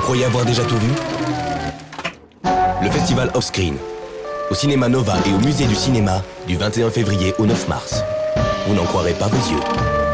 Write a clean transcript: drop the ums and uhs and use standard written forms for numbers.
Vous croyez avoir déjà tout vu? Le Festival Offscreen, au Cinéma Nova et au Musée du Cinéma, du 21 février au 9 mars. Vous n'en croirez pas vos yeux.